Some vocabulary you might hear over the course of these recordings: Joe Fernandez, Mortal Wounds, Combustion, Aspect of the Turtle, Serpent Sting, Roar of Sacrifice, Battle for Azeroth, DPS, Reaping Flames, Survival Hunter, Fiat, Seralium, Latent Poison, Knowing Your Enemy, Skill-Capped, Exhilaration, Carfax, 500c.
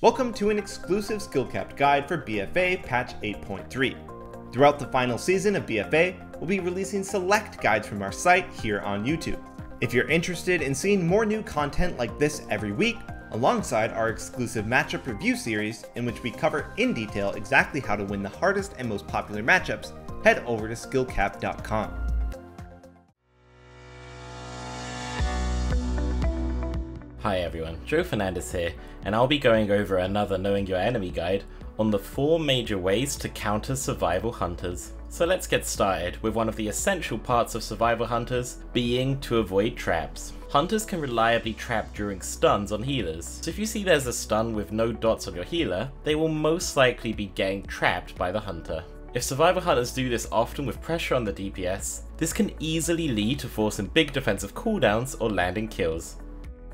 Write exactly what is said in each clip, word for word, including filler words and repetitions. Welcome to an exclusive Skill-Capped guide for B F A Patch eight point three. Throughout the final season of B F A, we'll be releasing select guides from our site here on YouTube. If you're interested in seeing more new content like this every week, alongside our exclusive matchup review series in which we cover in detail exactly how to win the hardest and most popular matchups, head over to skill capped dot com. Hi everyone, Joe Fernandez here, and I'll be going over another Knowing Your Enemy guide on the four major ways to counter survival hunters. So let's get started with one of the essential parts of survival hunters being to avoid traps. Hunters can reliably trap during stuns on healers, so if you see there's a stun with no dots on your healer, they will most likely be getting trapped by the hunter. If survival hunters do this often with pressure on the D P S, this can easily lead to forcing big defensive cooldowns or landing kills.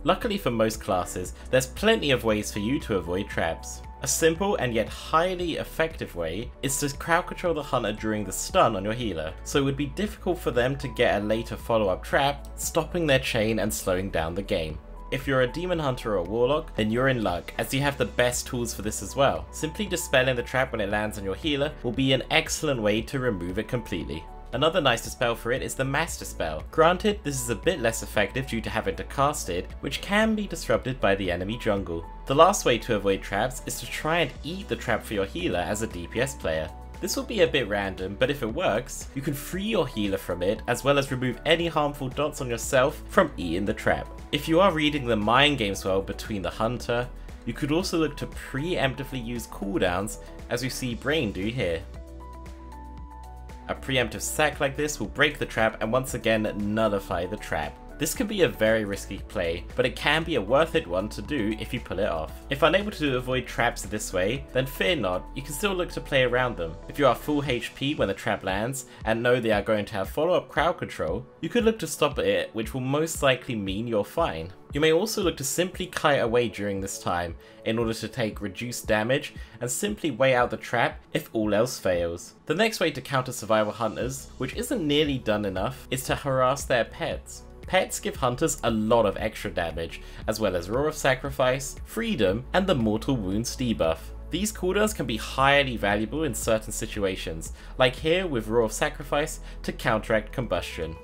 Luckily for most classes, there's plenty of ways for you to avoid traps. A simple and yet highly effective way is to crowd control the hunter during the stun on your healer, so it would be difficult for them to get a later follow-up trap, stopping their chain and slowing down the game. If you're a demon hunter or a warlock, then you're in luck, as you have the best tools for this as well. Simply dispelling the trap when it lands on your healer will be an excellent way to remove it completely. Another nice dispel for it is the Mass Dispel. Granted, this is a bit less effective due to having to cast it, which can be disrupted by the enemy jungle. The last way to avoid traps is to try and eat the trap for your healer as a D P S player. This will be a bit random, but if it works, you can free your healer from it as well as remove any harmful dots on yourself from eating the trap. If you are reading the mind games well between the hunter, you could also look to preemptively use cooldowns as we see Brain do here. A preemptive sack like this will break the trap and once again nullify the trap. This can be a very risky play, but it can be a worth it one to do if you pull it off. If unable to avoid traps this way, then fear not, you can still look to play around them. If you are full H P when the trap lands and know they are going to have follow-up crowd control, you could look to stop it, which will most likely mean you're fine. You may also look to simply kite away during this time in order to take reduced damage and simply weigh out the trap if all else fails. The next way to counter survival hunters, which isn't nearly done enough, is to harass their pets. Pets give hunters a lot of extra damage, as well as Roar of Sacrifice, Freedom, and the Mortal Wounds debuff. These cooldowns can be highly valuable in certain situations, like here with Roar of Sacrifice to counteract Combustion.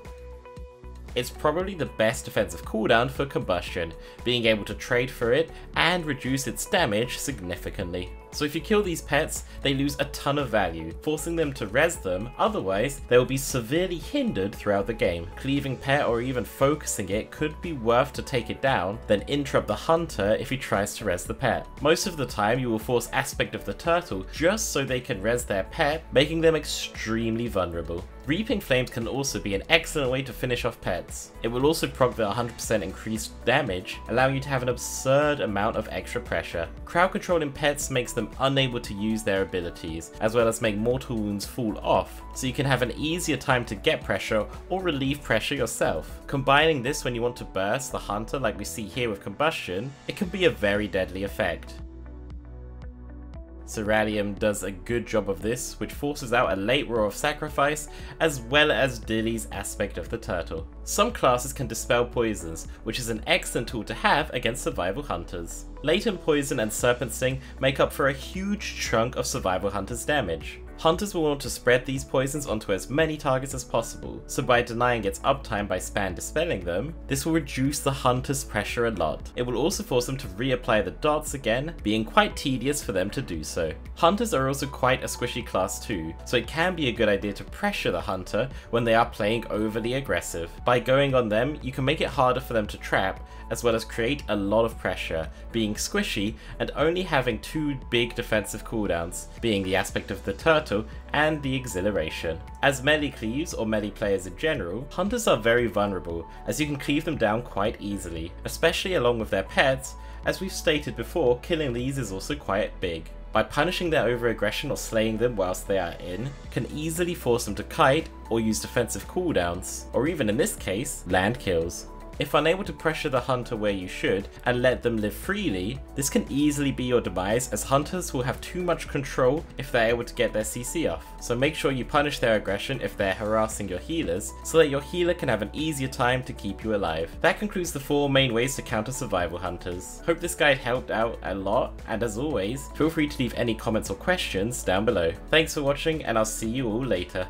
It's probably the best defensive cooldown for Combustion, being able to trade for it and reduce its damage significantly. So if you kill these pets, they lose a ton of value, forcing them to res them, otherwise they will be severely hindered throughout the game. Cleaving pet or even focusing it could be worth to take it down, then interrupt the hunter if he tries to res the pet. Most of the time you will force Aspect of the Turtle just so they can res their pet, making them extremely vulnerable. Reaping Flames can also be an excellent way to finish off pets. It will also proc the one hundred percent increased damage, allowing you to have an absurd amount of extra pressure. Crowd controlling pets makes them unable to use their abilities, as well as make mortal wounds fall off, so you can have an easier time to get pressure or relieve pressure yourself. Combining this when you want to burst the hunter like we see here with Combustion, it can be a very deadly effect. Seralium does a good job of this, which forces out a late Roar of Sacrifice, as well as Dilly's Aspect of the Turtle. Some classes can dispel poisons, which is an excellent tool to have against survival hunters. Latent Poison and Serpent Sting make up for a huge chunk of survival hunters' damage. Hunters will want to spread these poisons onto as many targets as possible, so by denying its uptime by spam dispelling them, this will reduce the hunter's pressure a lot. It will also force them to reapply the dots again, being quite tedious for them to do so. Hunters are also quite a squishy class too, so it can be a good idea to pressure the hunter when they are playing overly aggressive. By going on them, you can make it harder for them to trap, as well as create a lot of pressure, being squishy and only having two big defensive cooldowns, being the Aspect of the Turtle and the Exhilaration. As melee cleaves, or melee players in general, hunters are very vulnerable, as you can cleave them down quite easily, especially along with their pets. As we've stated before, killing these is also quite big. By punishing their overaggression or slaying them whilst they are in, can easily force them to kite or use defensive cooldowns, or even in this case, land kills. If unable to pressure the hunter where you should and let them live freely, this can easily be your demise, as hunters will have too much control if they're able to get their C C off. So make sure you punish their aggression if they're harassing your healers, so that your healer can have an easier time to keep you alive. That concludes the four main ways to counter survival hunters. Hope this guide helped out a lot, and as always, feel free to leave any comments or questions down below. Thanks for watching, and I'll see you all later.